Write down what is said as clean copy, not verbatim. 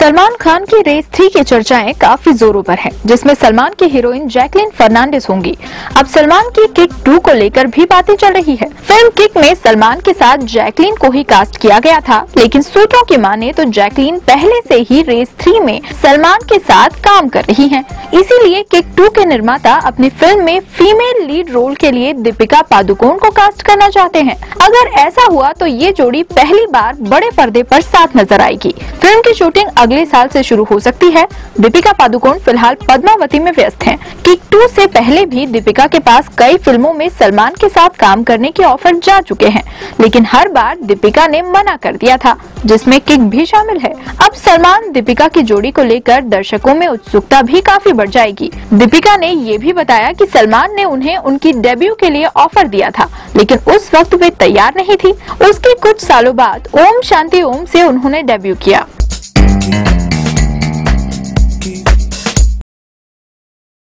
सलमान खान की रेस 3 की चर्चाएं काफी जोरों पर है, जिसमें सलमान की हीरोइन जैकलीन फर्नांडीज़ होंगी। अब सलमान की किक 2 को लेकर भी बातें चल रही है। फिल्म किक में सलमान के साथ जैकलीन को ही कास्ट किया गया था, लेकिन सूत्रों की माने तो जैकलीन पहले से ही रेस 3 में सलमान के साथ काम कर रही है। इसीलिए किक 2 के निर्माता अपनी फिल्म में फीमेल लीड रोल के लिए दीपिका पादुकोण को कास्ट करना चाहते हैं। अगर ऐसा हुआ तो ये जोड़ी पहली बार बड़े पर्दे पर साथ नजर आएगी। फिल्म की शूटिंग अगले साल से शुरू हो सकती है। दीपिका पादुकोण फिलहाल पद्मावती में व्यस्त हैं। किक 2 से पहले भी दीपिका के पास कई फिल्मों में सलमान के साथ काम करने के ऑफर जा चुके हैं, लेकिन हर बार दीपिका ने मना कर दिया था, जिसमें किक भी शामिल है। अब सलमान दीपिका की जोड़ी को लेकर दर्शकों में उत्सुकता भी काफी बढ़ जाएगी। दीपिका ने ये भी बताया कि सलमान ने उन्हें उनकी डेब्यू के लिए ऑफर दिया था, लेकिन उस वक्त वे तैयार नहीं थी। उसके कुछ सालों बाद ओम शांति ओम से उन्होंने डेब्यू किया।